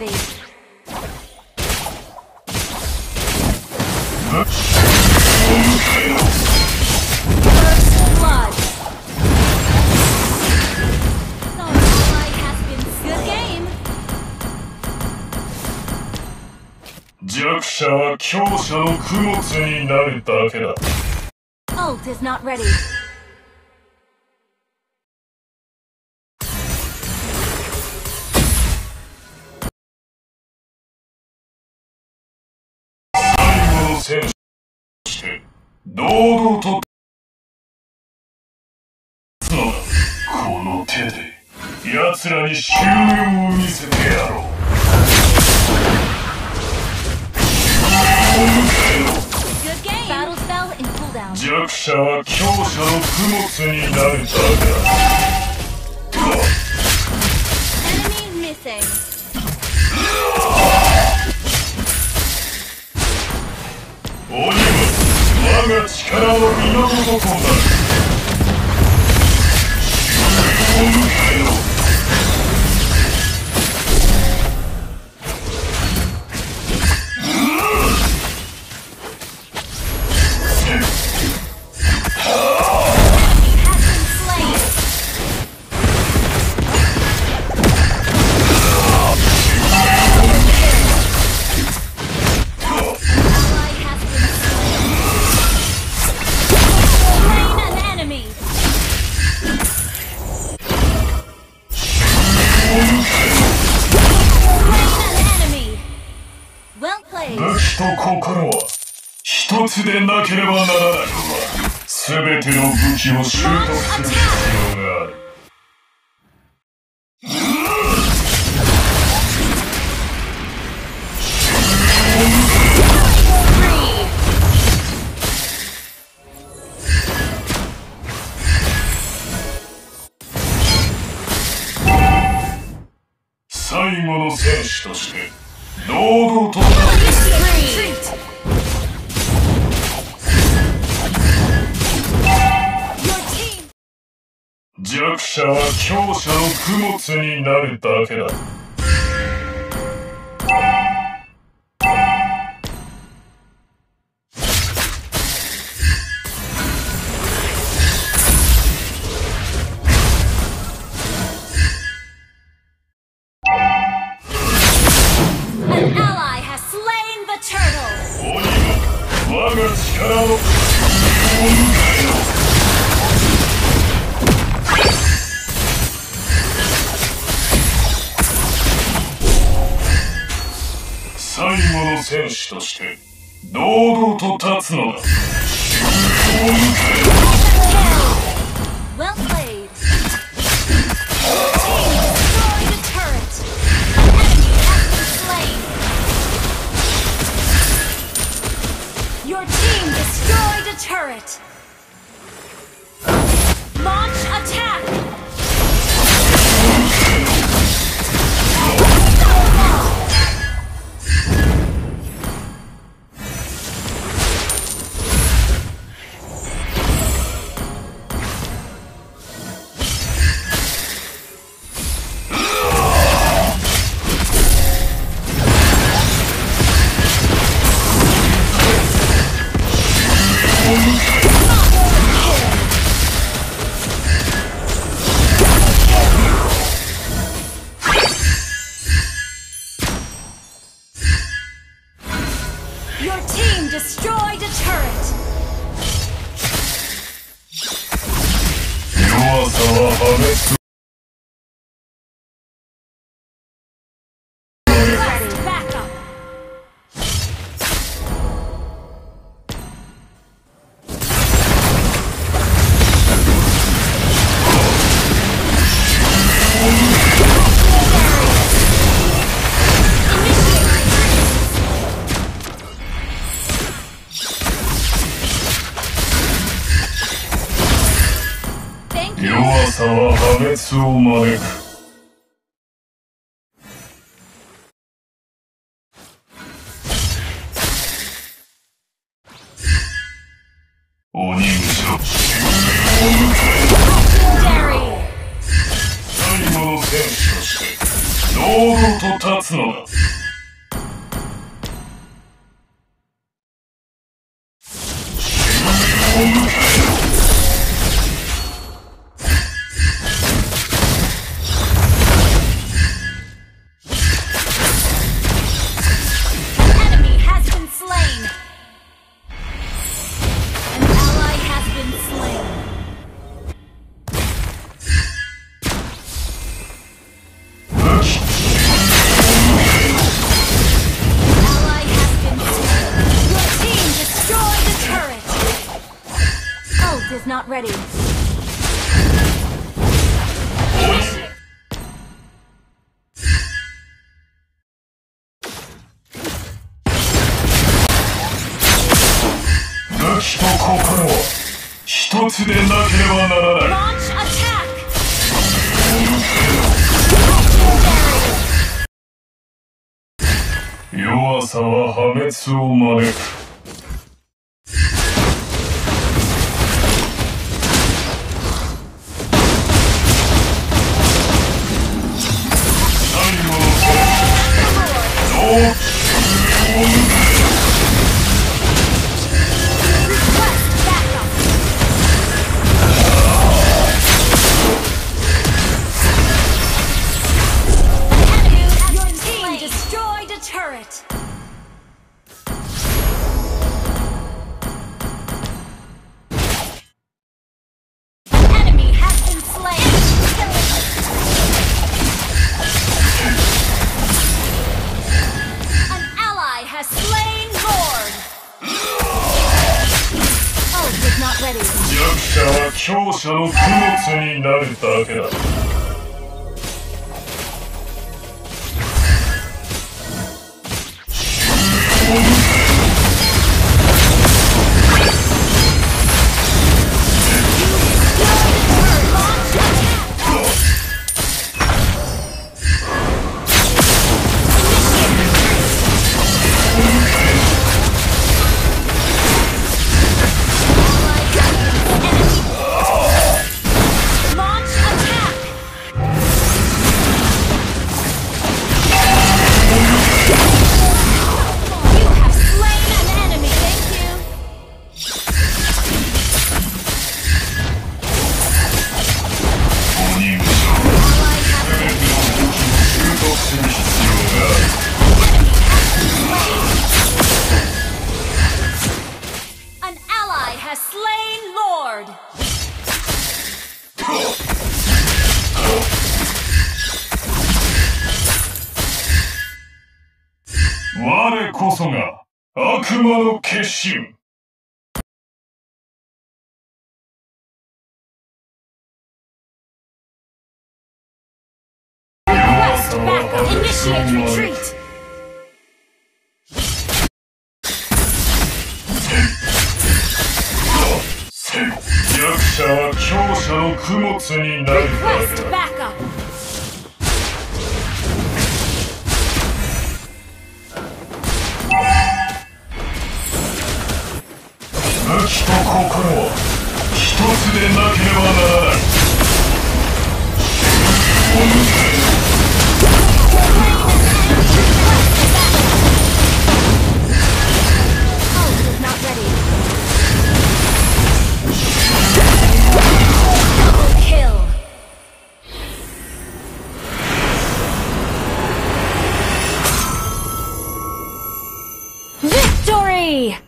ready. First blood. So my has been good game. Ult is not ready. Good game. Battle spell in cooldown. Enemy missing. Well played. Your team destroyed a turret! Launch attack! Legendary! is not ready. Launch attack! Retreat! Request backup! Victory!